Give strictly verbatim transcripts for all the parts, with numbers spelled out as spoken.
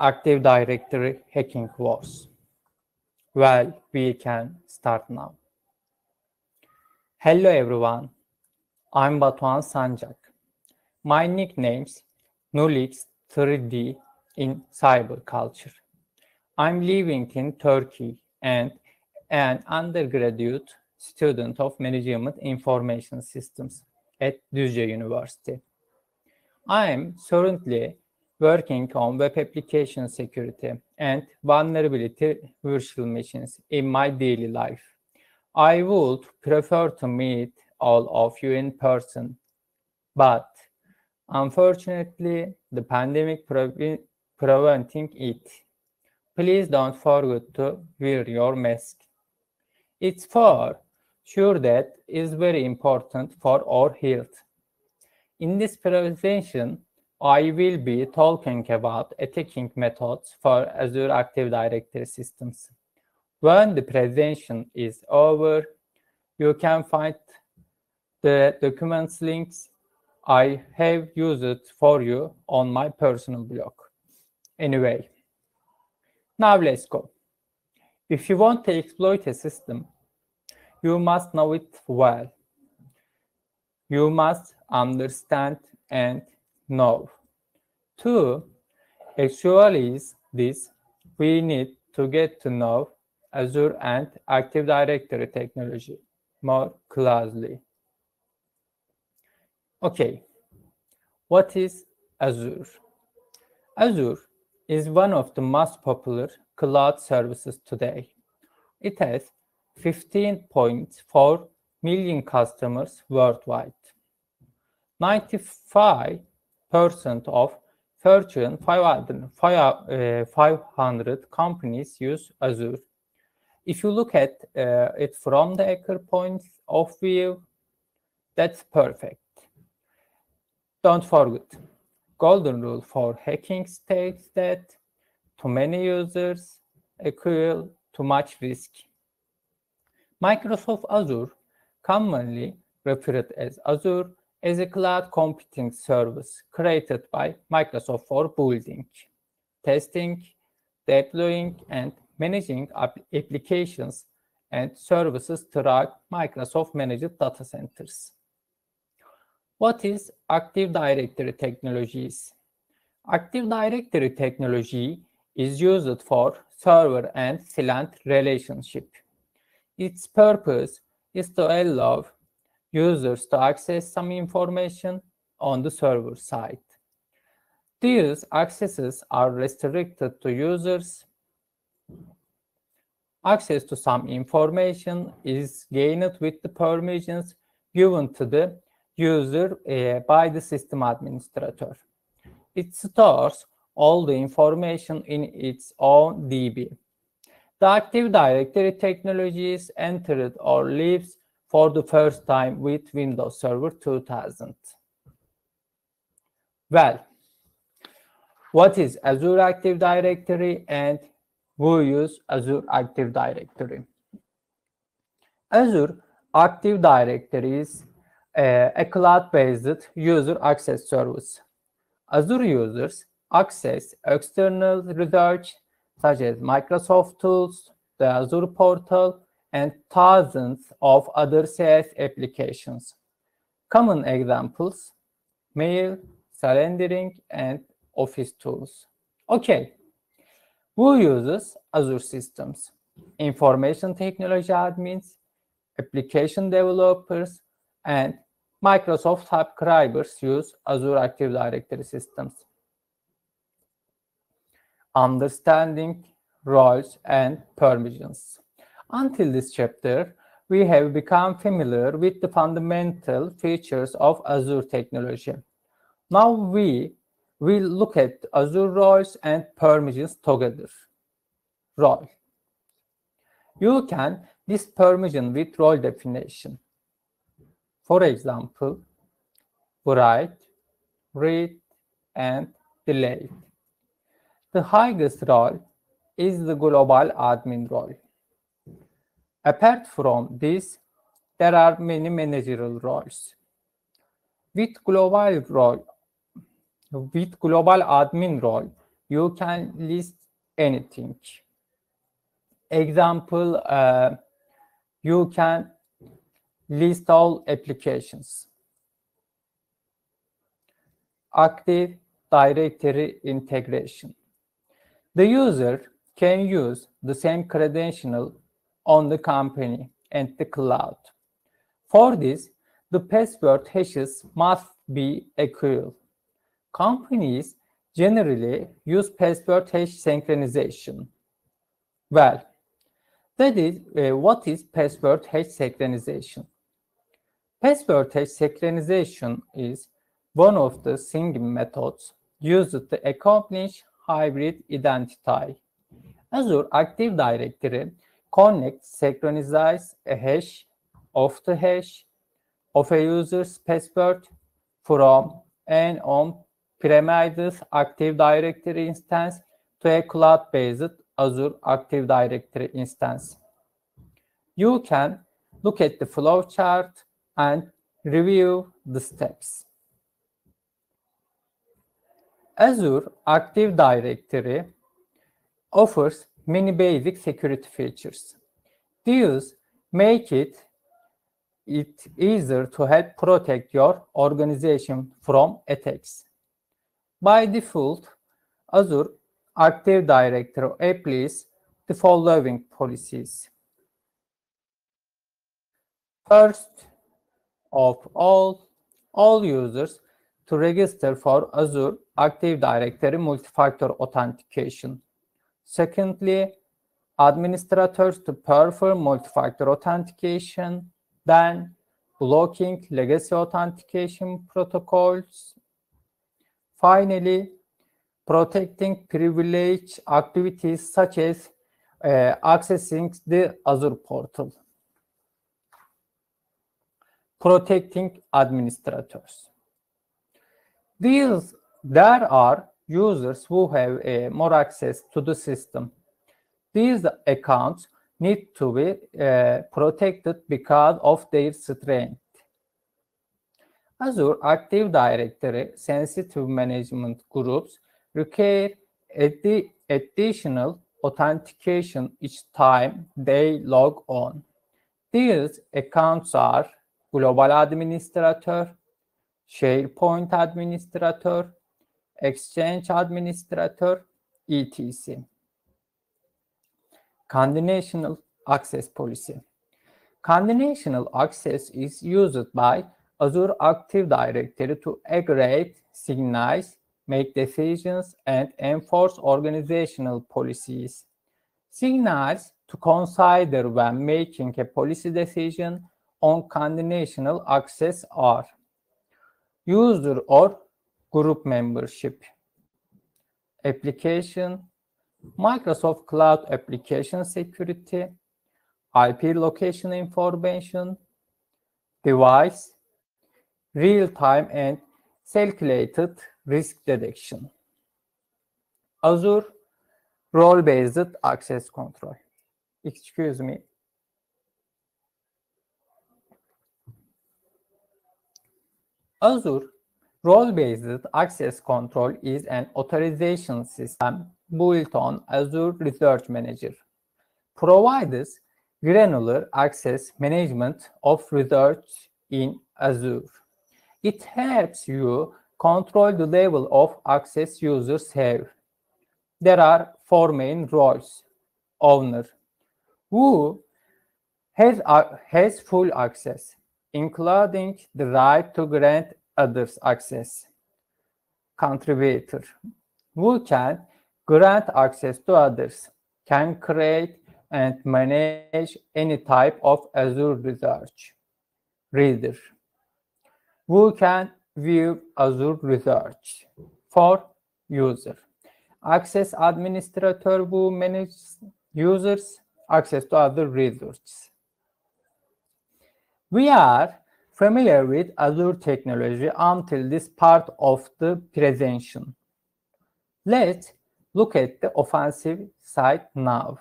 Active Directory hacking wars. Well, we can start now. Hello everyone, I'm Batuhan Sancak. My nickname's NoLeaks three D in cyber culture. I'm living in Turkey and an undergraduate student of management information systems at Düzce University. I'm currently working on web application security and virtual virtual machines in my daily life. I would prefer to meet all of you in person, but unfortunately, the pandemic pre preventing it. Please don't forget to wear your mask. It's for sure that is very important for our health. In this presentation, I will be talking about attacking methods for Azure Active Directory systems. When the presentation is over, you can find the documents links I have used for you on my personal blog. Anyway, now let's go. If you want to exploit a system, you must know it well. You must understand and know. To actualize this, we need to get to know Azure and Active Directory technology more closely. Okay, what is Azure? Azure is one of the most popular cloud services today. It has fifteen point four million customers worldwide. ninety-five percent of Fortune five hundred companies use Azure. If you look at uh, it from the hacker point of view, that's perfect. Don't forget, golden rule for hacking states that too many users equal too much risk. Microsoft Azure, commonly referred as Azure, is a cloud computing service created by Microsoft for building, testing, deploying, and managing applications and services throughout Microsoft managed data centers. What is Active Directory technologies? Active Directory technology is used for server and client relationship. Its purpose is to allow users to access some information on the server side. These accesses are restricted to users. Access to some information is gained with the permissions given to the user uh, by the system administrator. It stores all the information in its own D B. The Active Directory technologies entered or leaves for the first time with Windows Server two thousand. Well, what is Azure Active Directory and who use Azure Active Directory? Azure Active Directory is uh, a cloud-based user access service. Azure users access external research such as Microsoft tools, the Azure portal, and thousands of other SaaS applications. Common examples, mail, calendaring, and office tools. Okay, who uses Azure systems? Information technology admins, application developers, and Microsoft subscribers use Azure Active Directory systems. Understanding roles and permissions. Until this chapter, we have become familiar with the fundamental features of Azure technology. Now we will look at Azure roles and permissions together. Role. You can list permission with role definition. For example, write, read, and delete. The highest role is the global admin role. Apart from this, there are many managerial roles. With global role, with global admin role, you can list anything. Example, uh, you can list all applications. Active Directory integration. The user can use the same credential on the company and the cloud. For this, the password hashes must be equal. Companies generally use password hash synchronization. Well, that is uh, what is password hash synchronization? Password hash synchronization is one of the single methods used to accomplish hybrid identity. Azure Active Directory connects, synchronizes a hash of the hash of a user's password from an on-premises Active Directory instance to a cloud-based Azure Active Directory instance. You can look at the flowchart and review the steps. Azure Active Directory offers many basic security features. These make it, it easier to help protect your organization from attacks. By default, Azure Active Directory applies the following policies. First of all, all users to register for Azure Active Directory multi-factor authentication. Secondly, administrators to perform multi-factor authentication, then blocking legacy authentication protocols. Finally, protecting privileged activities such as uh, accessing the Azure portal. Protecting administrators. These, there are users who have uh, more access to the system. These accounts need to be uh, protected because of their strength. Azure Active Directory sensitive management groups require adi- additional authentication each time they log on. These accounts are Global Administrator, SharePoint Administrator, Exchange Administrator, et cetera. Conditional access policy. Conditional access is used by Azure Active Directory to aggregate, signals, make decisions, and enforce organizational policies. Signals to consider when making a policy decision on conditional access are user or group membership, application, Microsoft Cloud application security, I P location information, device, real-time and calculated risk detection. Azure role-based access control. Excuse me. Azure Role-based access control is an authorization system built on Azure Research Manager. Provides granular access management of research in Azure. It helps you control the level of access users have. There are four main roles. Owner, who has, uh, has full access, including the right to grant others access. Contributor, who can grant access to others, can create and manage any type of Azure research. Reader, who can view Azure research for user. Access administrator, who manages users access to other resources. We are familiar with Azure technology until this part of the presentation. Let's look at the offensive side now.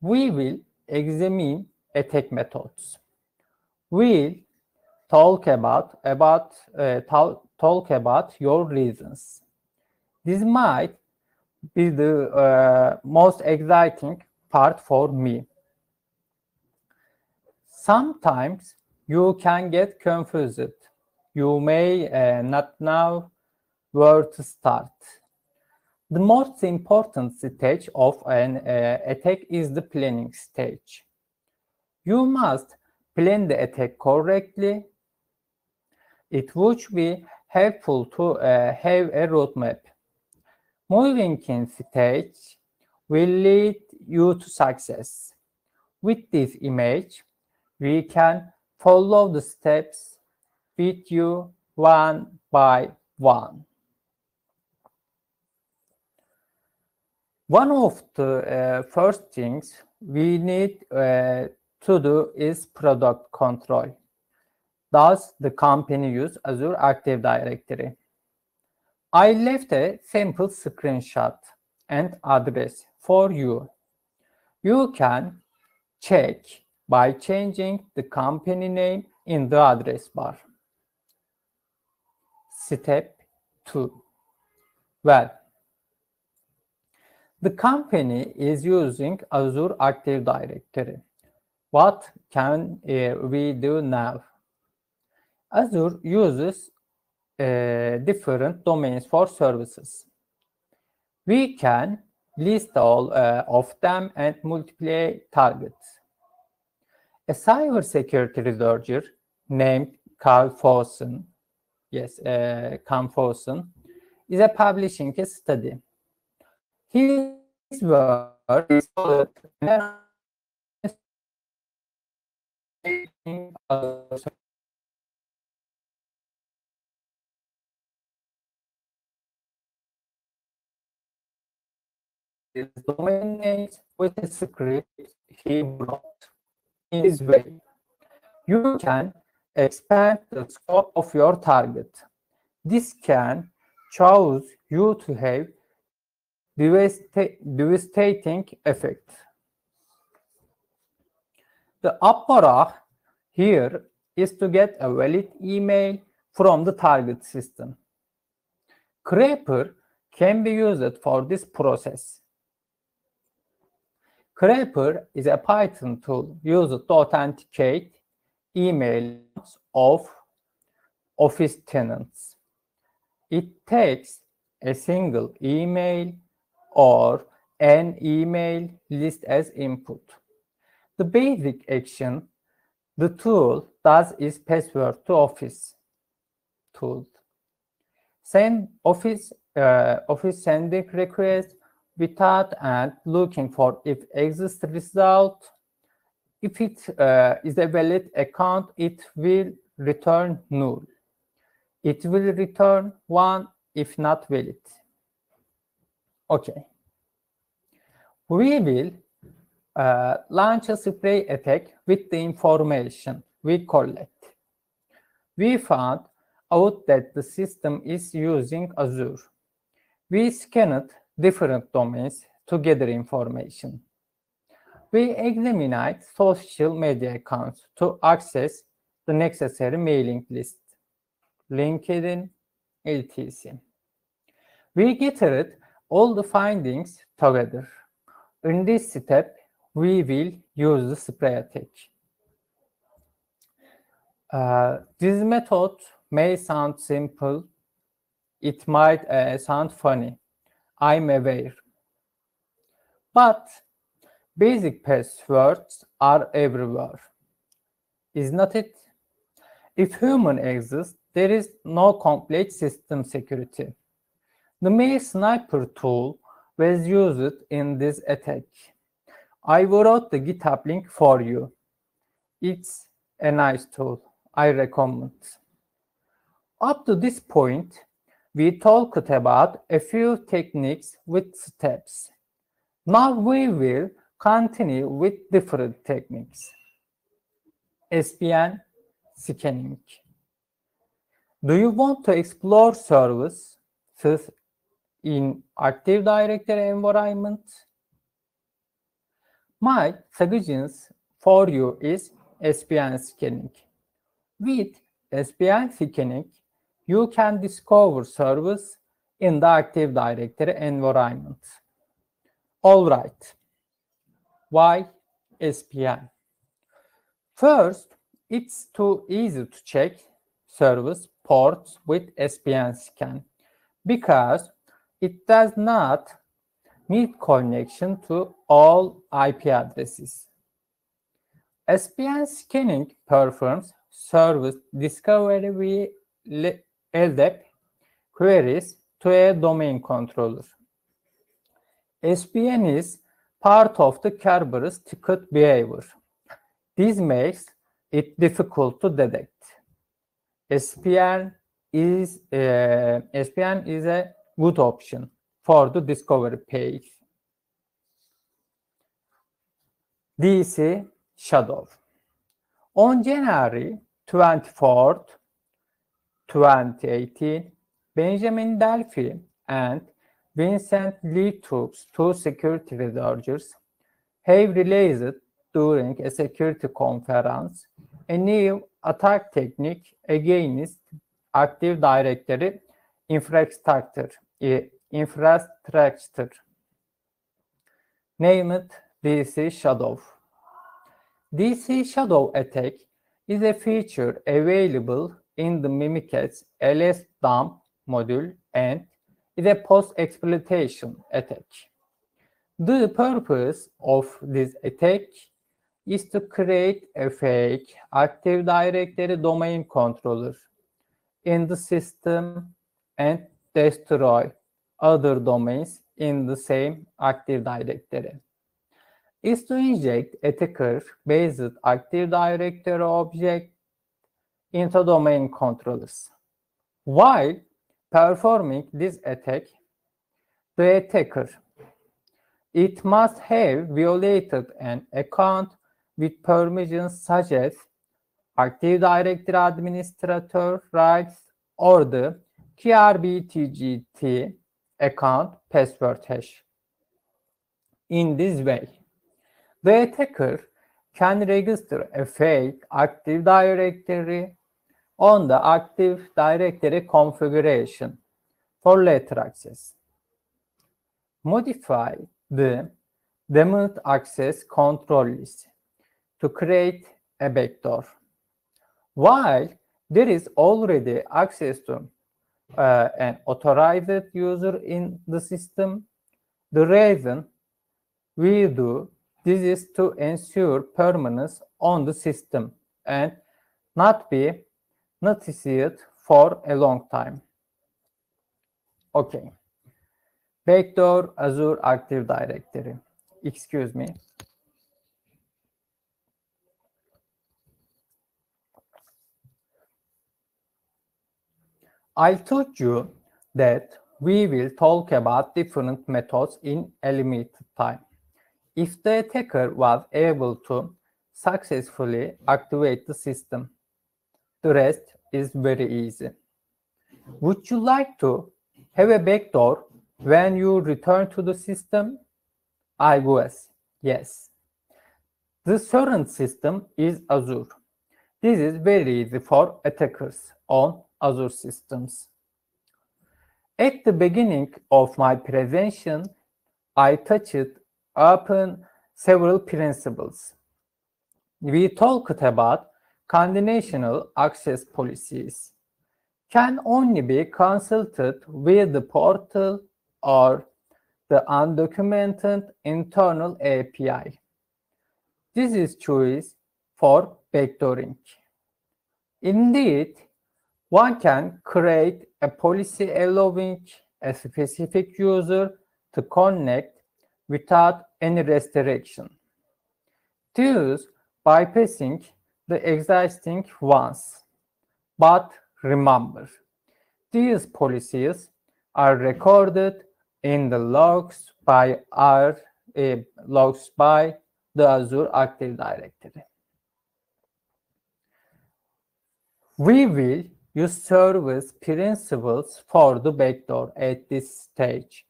We will examine attack methods. We'll talk about, about, uh, talk about your reasons. This might is the uh, most exciting part for me. Sometimes you can get confused. You may uh, not know where to start. The most important stage of an uh, attack is the planning stage. You must plan the attack correctly. It would be helpful to uh, have a roadmap. Moving in stage will lead you to success. With this image, we can follow the steps with you one by one. One of the uh, first things we need uh, to do is product control. Does the company use Azure Active Directory? I left a sample screenshot and address for you. You can check by changing the company name in the address bar. Step two. Well, the company is using Azure Active Directory. What can uh, we do now? Azure uses uh, different domains for services. We can list all uh, of them and multiply targets. A cybersecurity researcher named Carl Fawson, yes, uh, Carl Fawson, is a publishing a study. His work is called domain names with the script he wrote. In this way, you can expand the scope of your target. This can cause you to have devastating effect. The approach here is to get a valid email from the target system. Scraper can be used for this process. Scraper is a Python tool used to authenticate emails of office tenants. It takes a single email or an email list as input. The basic action the tool does is password to office tool. Send office, uh, office sending request without and looking for if exists result. If it uh, is a valid account, it will return null. It will return one if not valid. Okay. We will uh, launch a spray attack with the information we collect. We found out that the system is using Azure. We scanned different domains to gather information. We examined social media accounts to access the necessary mailing list, LinkedIn, et cetera. We gathered all the findings together. In this step, we will use the spray attack. Uh, this method may sound simple. It might uh, sound funny. I'm aware. But basic passwords are everywhere. Is not it? If human exists, there is no complete system security. The MailSniper tool was used in this attack. I wrote the GitHub link for you. It's a nice tool. I recommend. Up to this point, we talked about a few techniques with steps. Now we will continue with different techniques. S P N scanning. Do you want to explore services in Active Directory environment? My suggestion for you is S P N scanning. With S P N scanning, you can discover service in the Active Directory environment. All right. Why S P N? First, it's too easy to check service ports with S P N scan because it does not need connection to all I P addresses. S P N scanning performs service discovery with L D A C queries to a domain controller. S P N is part of the Kerberos ticket behavior. This makes it difficult to detect. S P N is uh, S P N is a good option for the discovery page. D C Shadow. On January twenty-fourth, twenty eighteen, Benjamin Delphi and Vincent Le Trois, two security researchers, have released during a security conference a new attack technique against Active Directory infrastructure, infrastructure named D C Shadow. D C Shadow attack is a feature available in the Mimikatz L S dump module and is a post-exploitation attack. The purpose of this attack is to create a fake Active Directory domain controller in the system and destroy other domains in the same Active Directory. Is to inject attacker-based Active Directory object into domain controllers. While performing this attack, the attacker, it must have violated an account with permissions such as Active Directory administrator rights or the K R B T G T account password hash. In this way, the attacker can register a fake Active Directory on the Active Directory configuration for later access. Modify the damaged access control list to create a backdoor. While there is already access to uh, an authorized user in the system, the reason we do this is to ensure permanence on the system and not be noticed for a long time. Okay. Backdoor Azure Active Directory. Excuse me. I told you that we will talk about different methods in a limited time. If the attacker was able to successfully activate the system, the rest is very easy. Would you like to have a backdoor when you return to the system? I guess yes. The current system is Azure. This is very easy for attackers on Azure systems. At the beginning of my presentation, I touched upon several principles. We talked about conditional access policies can only be consulted with the portal or the undocumented internal A P I. This is choice for backdooring. Indeed, one can create a policy allowing a specific user to connect without any restriction, thus bypassing the existing ones. But remember, these policies are recorded in the logs by our uh, logs by the Azure Active Directory. We will use service principles for the backdoor at this stage.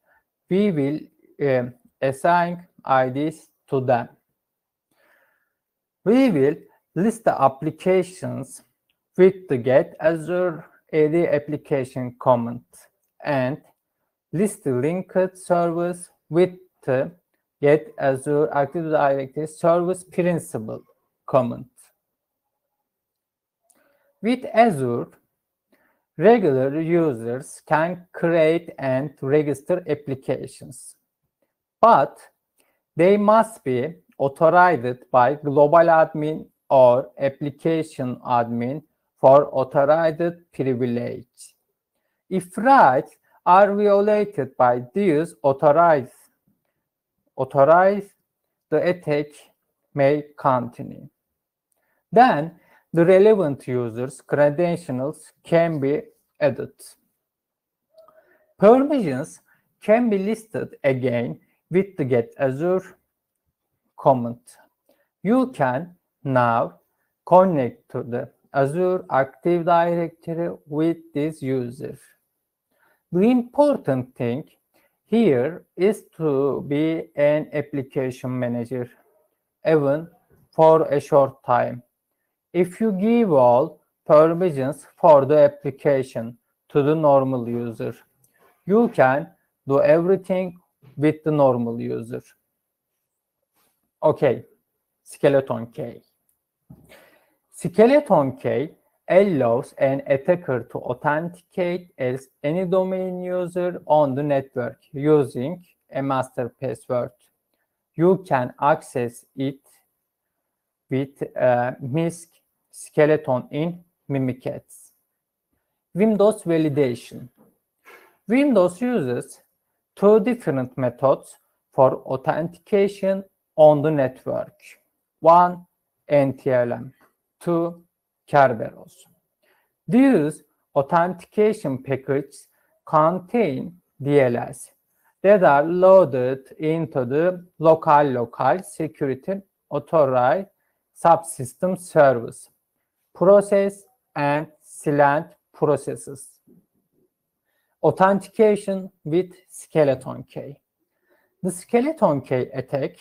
We will uh, assign I Ds to them. We will list the applications with the get Azure A D application comment and list linked service with get Azure Active Directory service principal command. With Azure, regular users can create and register applications, but they must be authorized by global admin or application admin for authorized privilege. If rights are violated by these authorized, authorized the attack may continue. Then the relevant users' credentials can be added. Permissions can be listed again with the get Azure command. You can now connect to the Azure Active Directory with this user. The important thing here is to be an application manager, even for a short time. If you give all permissions for the application to the normal user, you can do everything with the normal user. Okay, skeleton key. Skeleton key allows an attacker to authenticate as any domain user on the network using a master password. You can access it with uh, misc skeleton in Mimikatz. Windows validation. Windows uses two different methods for authentication on the network. One, N T L M. Two, Kerberos. These authentication packages contain D L L S that are loaded into the local local security authorized subsystem service, process and slant processes. Authentication with skeleton key. The skeleton key attack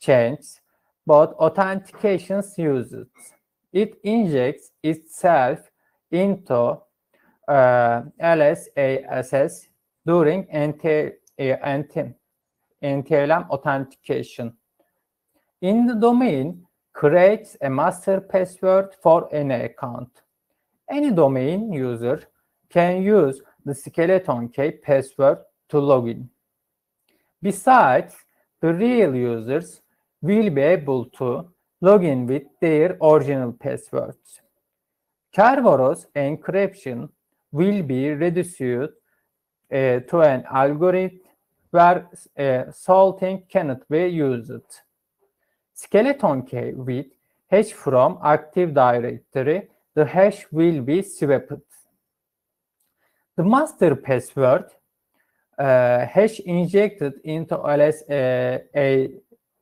changes both authentications used. It injects itself into uh, L S A access during N T L M authentication. In the domain, creates a master password for an account. Any domain user can use the skeleton key password to log in. Besides, the real users will be able to login with their original passwords. Kerberos encryption will be reduced uh, to an algorithm where uh, salting cannot be used. Skeleton key with hash from Active Directory, the hash will be swapped. The master password uh, hash injected into L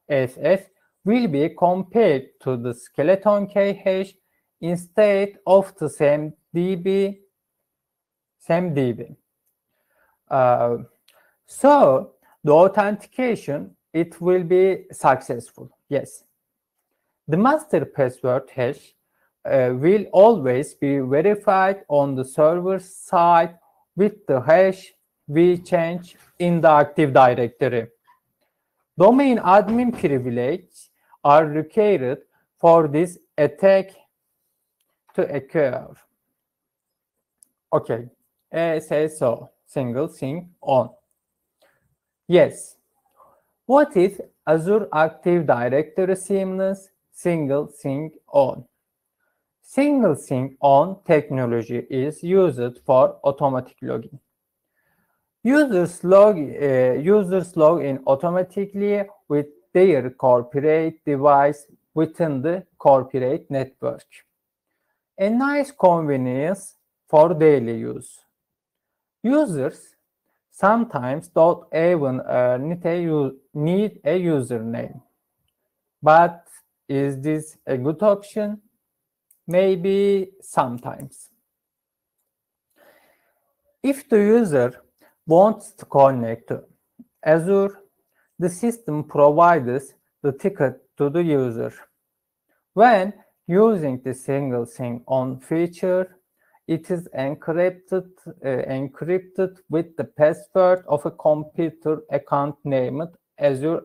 S A will be compared to the skeleton key hash instead of the same D B. Same D B. Uh, so the authentication, it will be successful. Yes. The master password hash uh, will always be verified on the server side with the hash we change in the Active Directory. Domain admin privilege are required for this attack to occur. Okay, S S O, single sync on. Yes, what is Azure Active Directory seamless single sync on? Single sync on technology is used for automatic login. Users log, uh, users log in automatically with their corporate device within the corporate network. A nice convenience for daily use. Users sometimes don't even uh, need, a need a username. But is this a good option? Maybe sometimes. If the user wants to connect to Azure, the system provides the ticket to the user. When using the single sync on feature, It is encrypted, uh, encrypted with the password of a computer account named Azure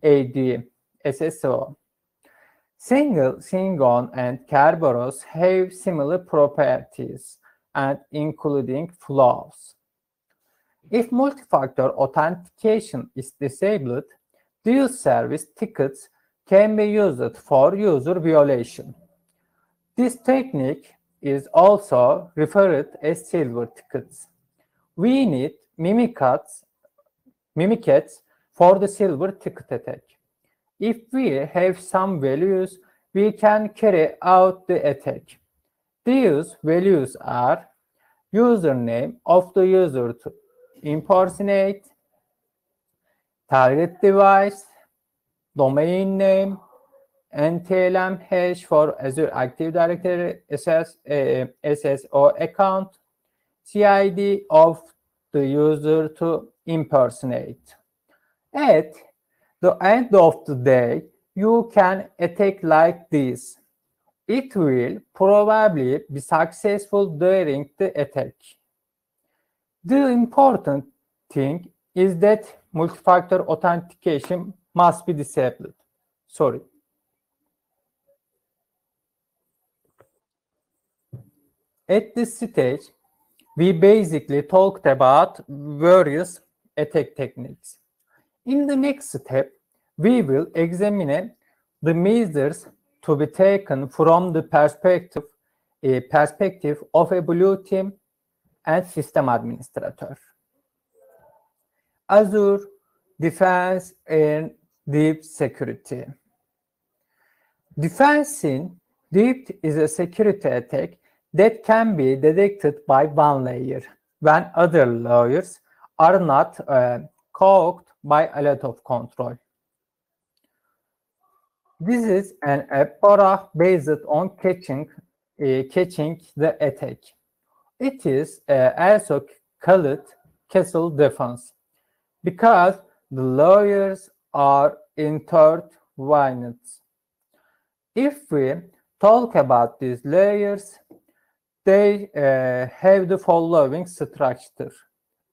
A D S S O. Single, Singon, and Kerberos have similar properties and including flaws. If multi-factor authentication is disabled, dual service tickets can be used for user violation. This technique is also referred as silver tickets. We need Mimikatz, Mimikatz for the silver ticket attack. If we have some values, we can carry out the attack. These values are username of the user to impersonate, target device, domain name, N T L M hash for Azure Active Directory S S O account, C I D of the user to impersonate. At the end of the day, you can attack like this. It will probably be successful during the attack. The important thing is that multi-factor authentication must be disabled. Sorry. At this stage, we basically talked about various attack techniques. In the next step, we will examine the measures to be taken from the perspective, a perspective of a blue team and system administrator. Azure Defense and Deep Security. Defense in Deep is a security attack that can be detected by one layer when other layers are not uh, clogged by a lot of control. This is an approach based on catching, uh, catching the attack. It is uh, also called castle defense because the layers are intertwined. If we talk about these layers, they uh, have the following structure.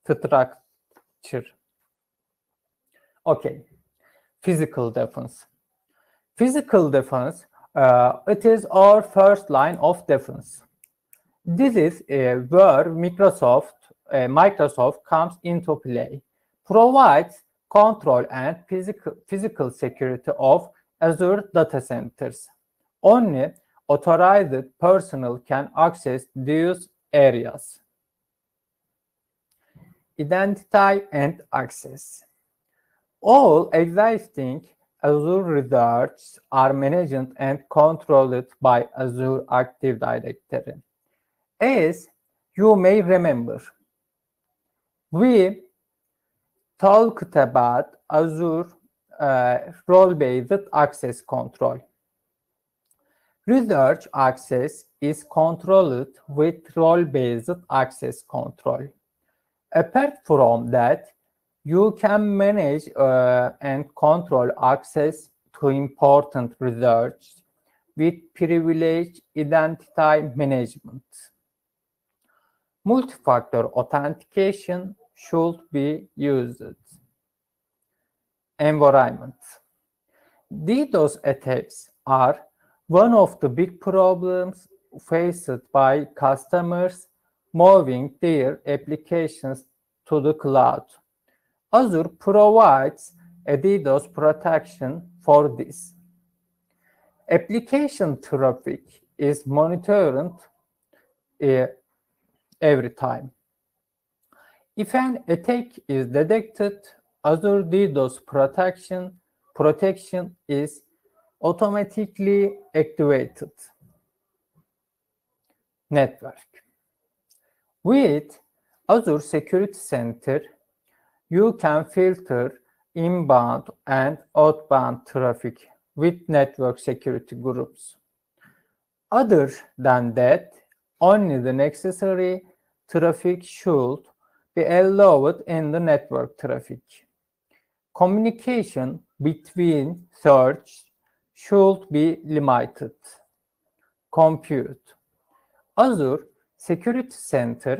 structure. Okay, physical defense. Physical defense, uh, it is our first line of defense. This is uh, where Microsoft, uh, Microsoft comes into play, provides control and physical, physical security of Azure data centers. Only authorized personnel can access these areas. Identity and access. All existing Azure resources are managed and controlled by Azure Active Directory. As you may remember, we talked about Azure uh, role-based access control. Research access is controlled with role-based access control. Apart from that, you can manage uh, and control access to important research with privileged identity management. Multi-factor authentication should be used. Environment. DDoS attacks are one of the big problems faced by customers moving their applications to the cloud. Azure provides a DDoS protection for this. Application traffic is monitored uh, every time. If an attack is detected, Azure DDoS protection, protection is automatically activated. Network. With Azure Security Center, you can filter inbound and outbound traffic with network security groups. Other than that, only the necessary traffic should be allowed in the network traffic. Communication between search should be limited. Compute. Azure Security Center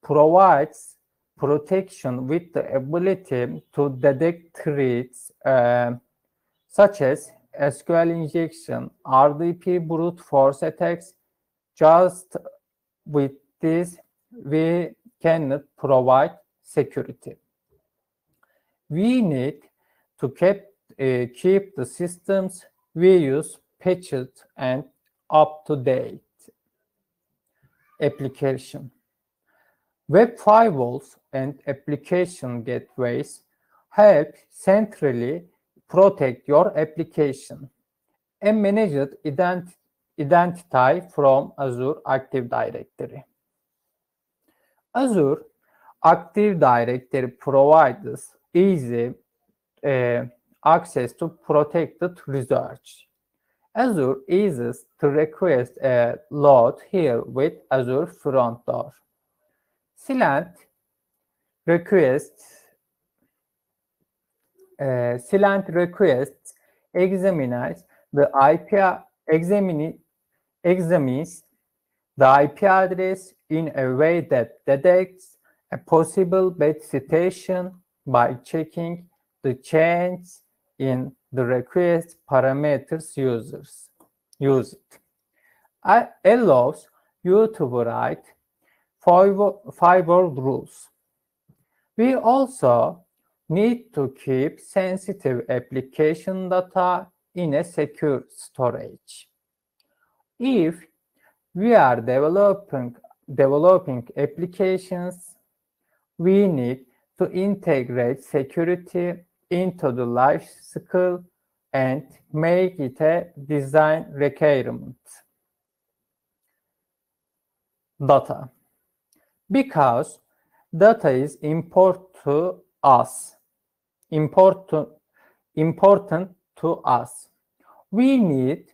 provides protection with the ability to detect threats uh, such as S Q L injection, R D P brute force attacks. Just with this, we cannot provide security. We need to keep, uh, keep the systems we use patched and up-to-date. Application. Web firewalls and application gateways help centrally protect your application and manage it ident identity from Azure Active Directory. Azure Active Directory provides easy uh, access to protected research. Azure eases to request a load here with Azure Front Door. Silent requests uh, silent requests examines the I P examine, examines the I P address in a way that detects a possible bad citation by checking the change in the request parameters users use it. It allows you to write firewall rules. We also need to keep sensitive application data in a secure storage. If we are developing, developing applications, we need to integrate security into the life cycle and make it a design requirement. Data. Because data is important to us. Important, important to us. We need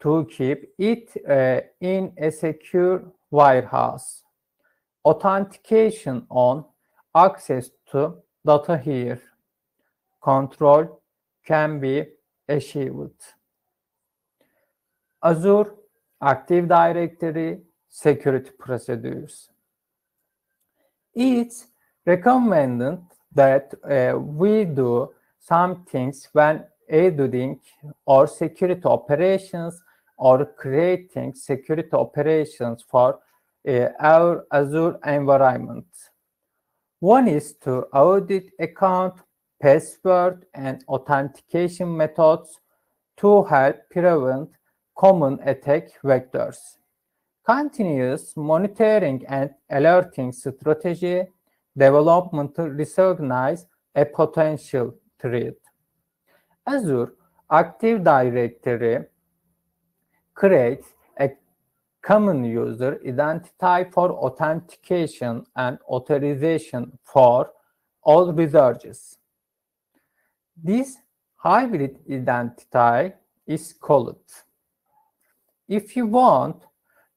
to keep it uh, in a secure warehouse. Authentication on access to data here. Control can be achieved. Azure Active Directory security procedures. It's recommended that uh, we do some things when editing or security operations or creating security operations for uh, our Azure environment. One is to audit account, password and authentication methods to help prevent common attack vectors. Continuous monitoring and alerting strategy development to recognize a potential threat. Azure Active Directory creates a common user identity for authentication and authorization for all researchers. This hybrid identity is called. If you want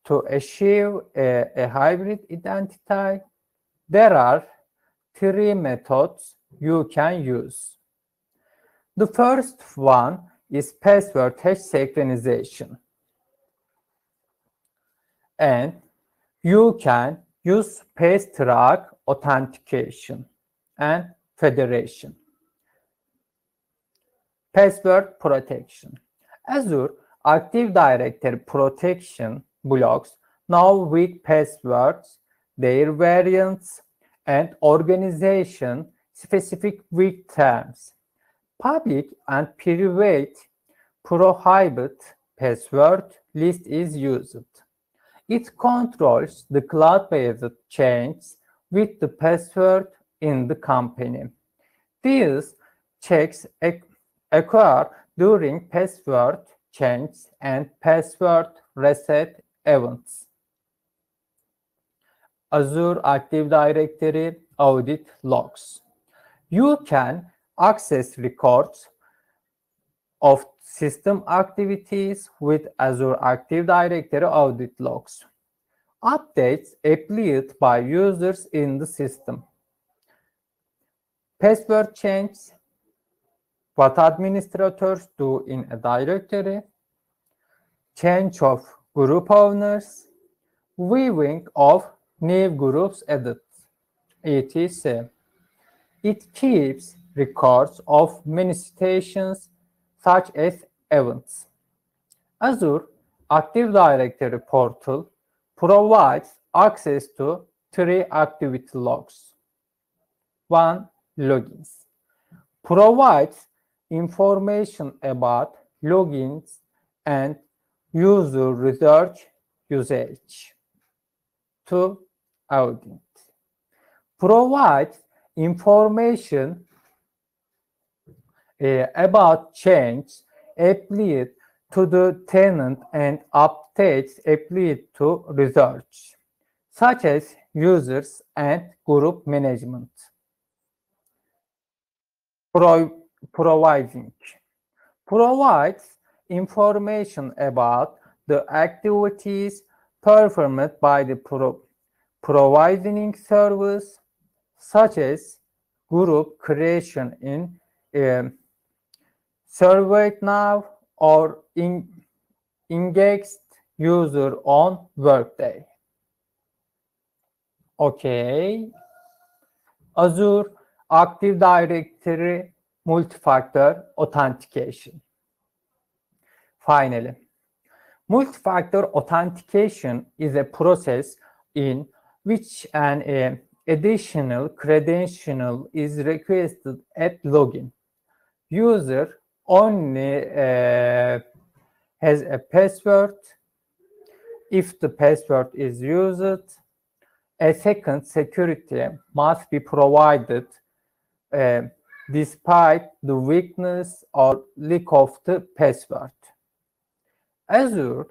to achieve a, a hybrid identity, there are three methods you can use. The first one is password hash synchronization. And you can use fast-track authentication and federation. Password protection. Azure Active Directory protection blocks now weak passwords, their variants, and organization-specific weak terms. Public and private prohibited password list is used. It controls the cloud-based chains with the password in the company. These checks occur during password change and password reset events. Azure Active Directory audit logs. You can access records of system activities with Azure Active Directory audit logs. Updates applied by users in the system. Password change. What administrators do in a directory, change of group owners, viewing of new groups added, et cetera. It keeps records of many citations such as events. Azure Active Directory portal provides access to three activity logs. One, logins. Provides information about logins and user research usage. Two, audit. Provides information uh, about changes applied to the tenant and updates applied to research, such as users and group management. Pro providing provides information about the activities performed by the pro providing service, such as group creation in um, ServiceNow or in engaged user on Workday. Okay. Azure Active Directory multi-factor authentication. Finally, multi-factor authentication is a process in which an uh, additional credential is requested at login. User only uh, has a password. If the password is used, a second security must be provided uh, despite the weakness or leak of the password. Azure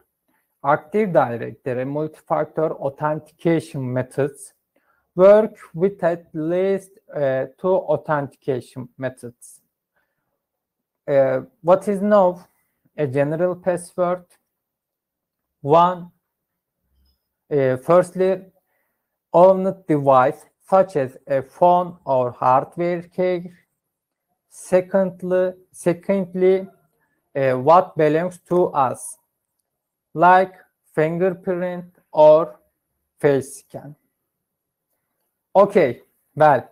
Active Directory multi-factor authentication methods work with at least uh, two authentication methods. Uh, what is now a general password? One, uh, firstly, owned device such as a phone or hardware key. Secondly, secondly, uh, what belongs to us, like fingerprint or face scan. Okay, well,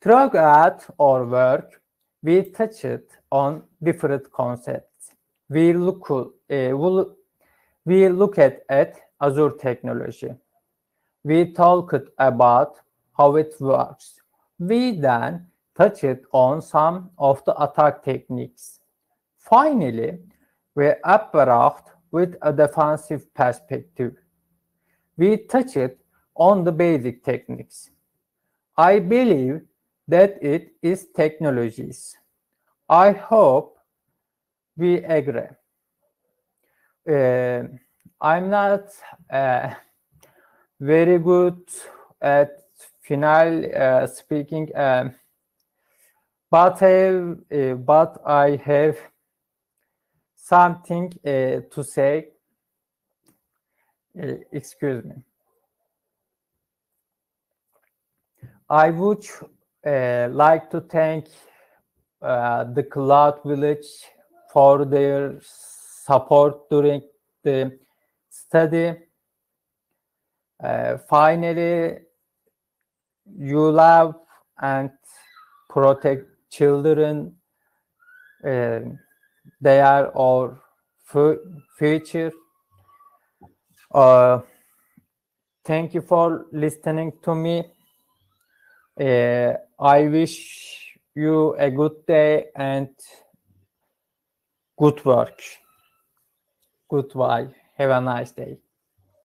throughout our work, we touched on different concepts. We look, uh, we'll, we look at, at Azure technology. We talked about how it works. We then touched on some of the attack techniques. Finally, we approached with a defensive perspective. We touched on the basic techniques. I believe that it is technologies. I hope we agree. Uh, I'm not uh, very good at final uh, speaking, uh, but, I, uh, but I have something uh, to say. Uh, excuse me. I would uh, like to thank uh, the Cloud Village for their support during the study. Uh, finally, you love and protect children. Uh, they are our future. Uh, thank you for listening to me. Uh, I wish you a good day and good work. Goodbye. Have a nice day.